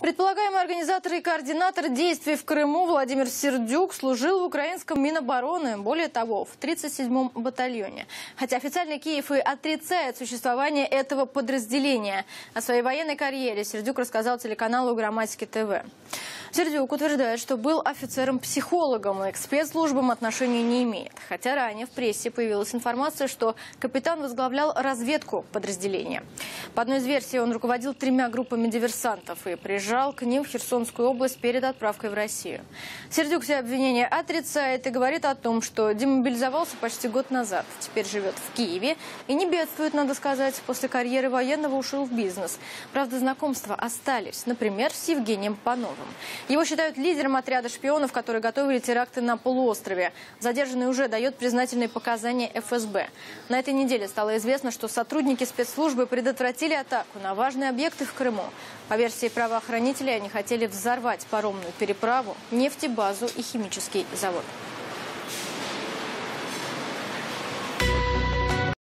Предполагаемый организатор и координатор действий в Крыму Владимир Сердюк служил в украинском Минобороны, более того, в 37 батальоне. Хотя официально Киев и отрицает существование этого подразделения. О своей военной карьере Сердюк рассказал телеканалу «Громадский ТВ». Сердюк утверждает, что был офицером-психологом и к спецслужбам отношения не имеет. Хотя ранее в прессе появилась информация, что капитан возглавлял разведку подразделения. По одной из версий, он руководил 3 группами диверсантов и приезжал к ним в Херсонскую область перед отправкой в Россию. Сердюк все обвинения отрицает и говорит о том, что демобилизовался почти год назад. Теперь живет в Киеве и не бедствует, надо сказать. После карьеры военного ушел в бизнес. Правда, знакомства остались. Например, с Евгением Пановым. Его считают лидером отряда шпионов, которые готовили теракты на полуострове. Задержанный уже дает признательные показания ФСБ. На этой неделе стало известно, что сотрудники спецслужбы предотвратили атаку на важные объекты в Крыму. По версии правоохранителей, они хотели взорвать паромную переправу, нефтебазу и химический завод.